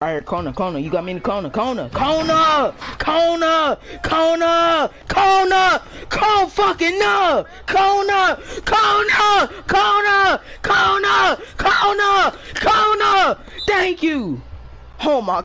Alright, Kona, you got me in the Kona, fucking no, Kona, thank you. Oh my.